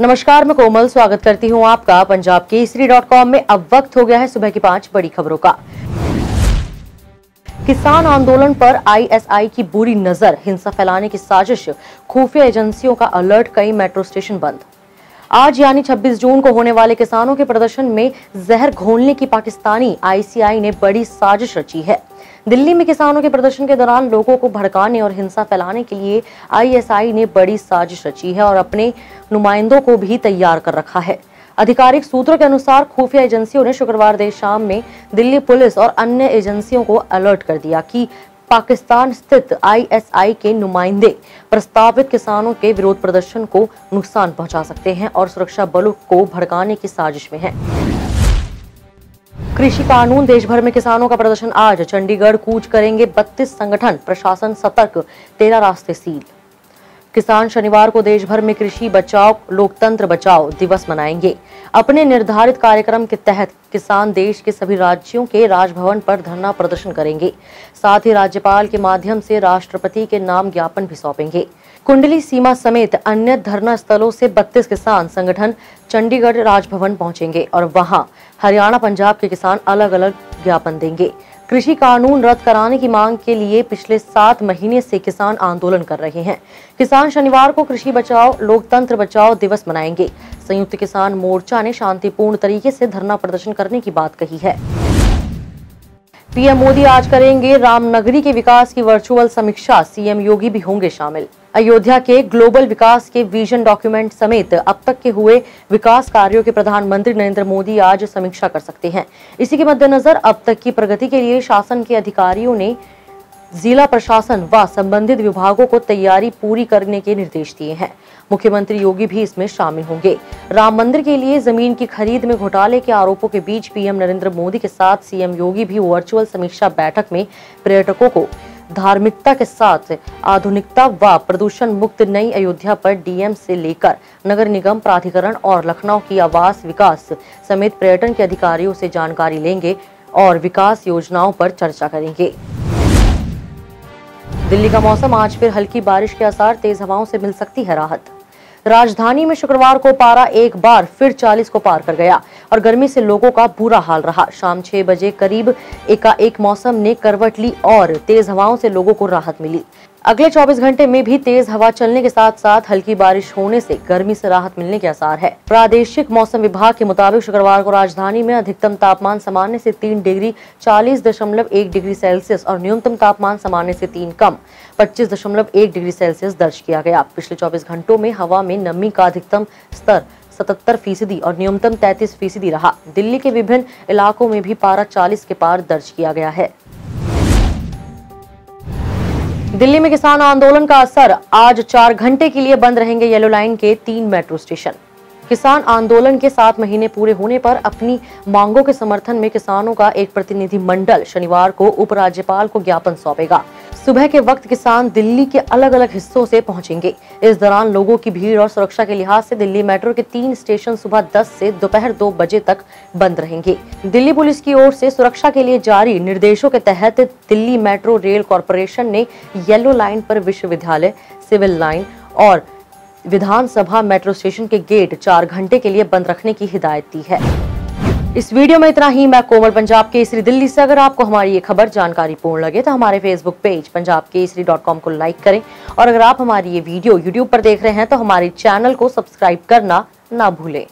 नमस्कार, मैं कोमल स्वागत करती हूं आपका पंजाब केसरी.com में। अब वक्त हो गया है सुबह की 5 बड़ी खबरों का। किसान आंदोलन पर आईएसआई की बुरी नजर, हिंसा फैलाने की साजिश, खुफिया एजेंसियों का अलर्ट, कई मेट्रो स्टेशन बंद। आज यानी 26 जून को होने वाले किसानों के प्रदर्शन में जहर घोलने की पाकिस्तानी आईएसआई ने बड़ी साजिश रची है। दिल्ली में किसानों के प्रदर्शन के दौरान लोगों को भड़काने और हिंसा फैलाने के लिए आईएसआई ने बड़ी साजिश रची है और अपने नुमाइंदों को भी तैयार कर रखा है। आधिकारिक सूत्रों के अनुसार खुफिया एजेंसियों ने शुक्रवार देर शाम में दिल्ली पुलिस और अन्य एजेंसियों को अलर्ट कर दिया कि पाकिस्तान स्थित आईएसआई के नुमाइंदे प्रस्तावित किसानों के विरोध प्रदर्शन को नुकसान पहुंचा सकते हैं और सुरक्षा बलों को भड़काने की साजिश में हैं। कृषि कानून, देश भर में किसानों का प्रदर्शन आज, चंडीगढ़ कूच करेंगे 32 संगठन, प्रशासन सतर्क, 13 रास्ते सील। किसान शनिवार को देश भर में कृषि बचाओ लोकतंत्र बचाओ दिवस मनाएंगे। अपने निर्धारित कार्यक्रम के तहत किसान देश के सभी राज्यों के राजभवन पर धरना प्रदर्शन करेंगे, साथ ही राज्यपाल के माध्यम से राष्ट्रपति के नाम ज्ञापन भी सौंपेंगे। कुंडली सीमा समेत अन्य धरना स्थलों से 32 किसान संगठन चंडीगढ़ राजभवन पहुंचेंगे और वहां हरियाणा पंजाब के किसान अलग अलग ज्ञापन देंगे। कृषि कानून रद्द कराने की मांग के लिए पिछले 7 महीने से किसान आंदोलन कर रहे हैं। किसान शनिवार को कृषि बचाओ लोकतंत्र बचाओ दिवस मनाएंगे। संयुक्त किसान मोर्चा ने शांतिपूर्ण तरीके से धरना प्रदर्शन करने की बात कही है। पीएम मोदी आज करेंगे रामनगरी के विकास की वर्चुअल समीक्षा, सीएम योगी भी होंगे शामिल। अयोध्या के ग्लोबल विकास के विजन डॉक्यूमेंट समेत अब तक के हुए विकास कार्यों के प्रधानमंत्री नरेंद्र मोदी आज समीक्षा कर सकते हैं। इसी के मद्देनजर अब तक की प्रगति के लिए शासन के अधिकारियों ने जिला प्रशासन व संबंधित विभागों को तैयारी पूरी करने के निर्देश दिए हैं। मुख्यमंत्री योगी भी इसमें शामिल होंगे। राम मंदिर के लिए जमीन की खरीद में घोटाले के आरोपों के बीच पीएम नरेंद्र मोदी के साथ सीएम योगी भी वर्चुअल समीक्षा बैठक में पर्यटकों को धार्मिकता के साथ आधुनिकता व प्रदूषण मुक्त नई अयोध्या पर डीएम से लेकर नगर निगम प्राधिकरण और लखनऊ की आवास विकास समेत पर्यटन के अधिकारियों से जानकारी लेंगे और विकास योजनाओं पर चर्चा करेंगे। दिल्ली का मौसम, आज फिर हल्की बारिश के आसार, तेज हवाओं से मिल सकती है राहत। राजधानी में शुक्रवार को पारा एक बार फिर 40 को पार कर गया और गर्मी से लोगों का बुरा हाल रहा। शाम 6 बजे करीब एकाएक मौसम ने करवट ली और तेज हवाओं से लोगों को राहत मिली। अगले 24 घंटे में भी तेज हवा चलने के साथ साथ हल्की बारिश होने से गर्मी से राहत मिलने के आसार है। प्रादेशिक मौसम विभाग के मुताबिक शुक्रवार को राजधानी में अधिकतम तापमान सामान्य से 3 डिग्री 40.1 डिग्री सेल्सियस और न्यूनतम तापमान सामान्य से 3 कम 25.1 डिग्री सेल्सियस दर्ज किया गया। पिछले 24 घंटों में हवा में नमी का अधिकतम स्तर 77% और न्यूनतम 33% रहा। दिल्ली के विभिन्न इलाकों में भी पारा 40 के पार दर्ज किया गया है। दिल्ली में किसान आंदोलन का असर, आज 4 घंटे के लिए बंद रहेंगे येलो लाइन के 3 मेट्रो स्टेशन। किसान आंदोलन के 7 महीने पूरे होने पर अपनी मांगों के समर्थन में किसानों का एक प्रतिनिधिमंडल शनिवार को उपराज्यपाल को ज्ञापन सौंपेगा। सुबह के वक्त किसान दिल्ली के अलग अलग हिस्सों से पहुंचेंगे। इस दौरान लोगों की भीड़ और सुरक्षा के लिहाज से दिल्ली मेट्रो के 3 स्टेशन सुबह 10 से दोपहर 2 बजे तक बंद रहेंगे। दिल्ली पुलिस की ओर से सुरक्षा के लिए जारी निर्देशों के तहत दिल्ली मेट्रो रेल कॉर्पोरेशन ने येलो लाइन पर विश्वविद्यालय, सिविल लाइन और विधानसभा मेट्रो स्टेशन के गेट 4 घंटे के लिए बंद रखने की हिदायत दी है। इस वीडियो में इतना ही। मैं कोमल, पंजाब केसरी दिल्ली से। अगर आपको हमारी ये खबर जानकारीपूर्ण लगे तो हमारे फेसबुक पेज punjabkesari.com को लाइक करें और अगर आप हमारी ये वीडियो यूट्यूब पर देख रहे हैं तो हमारे चैनल को सब्सक्राइब करना ना भूलें।